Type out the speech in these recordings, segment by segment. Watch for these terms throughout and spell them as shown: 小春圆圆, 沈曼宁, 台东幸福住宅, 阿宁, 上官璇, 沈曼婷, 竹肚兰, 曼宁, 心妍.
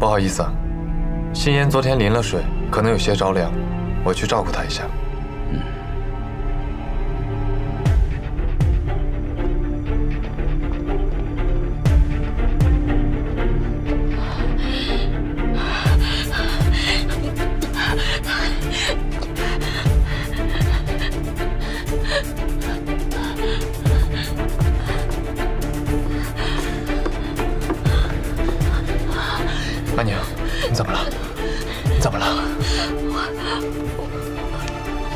不好意思啊，心妍昨天淋了水，可能有些着凉，我去照顾她一下。嗯。阿宁，你怎么了？你怎么了？我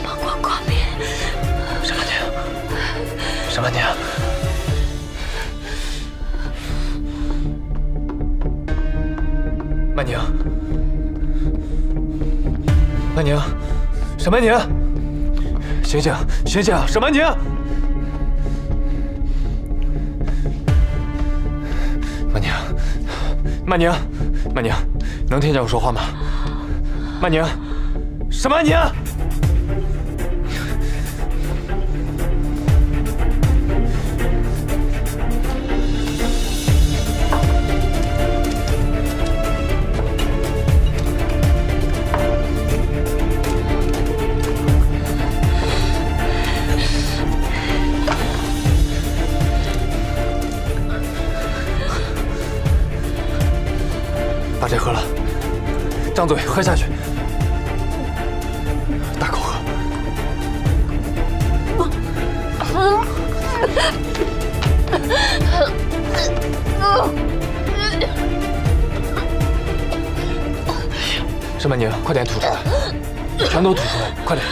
膀胱过敏。沈曼婷，沈曼婷，曼宁，曼宁，沈曼婷，醒醒，醒醒，沈曼婷，曼宁，曼宁。 曼宁，能听见我说话吗？曼宁，沈曼宁，把这喝了，张嘴喝下去，大口喝。沈曼宁，快点吐出来，全都吐出来，快点。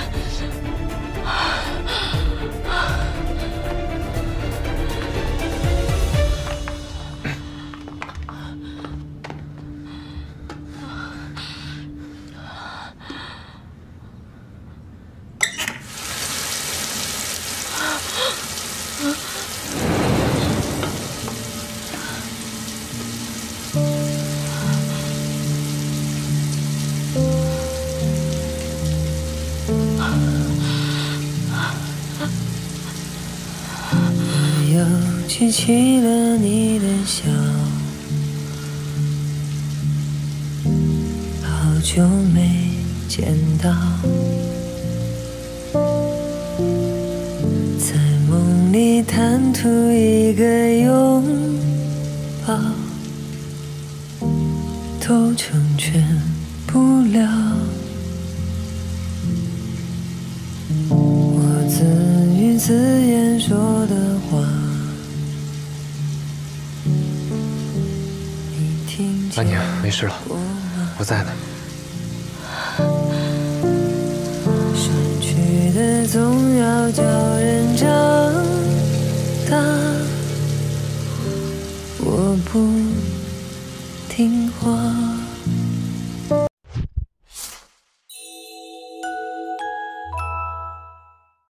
又牵起了你的笑，好久没见到，在梦里贪图一个拥抱，都成全不了我自语自言说的话。 曼宁，没事了，我在呢。删去的总要叫人长大，我不听话。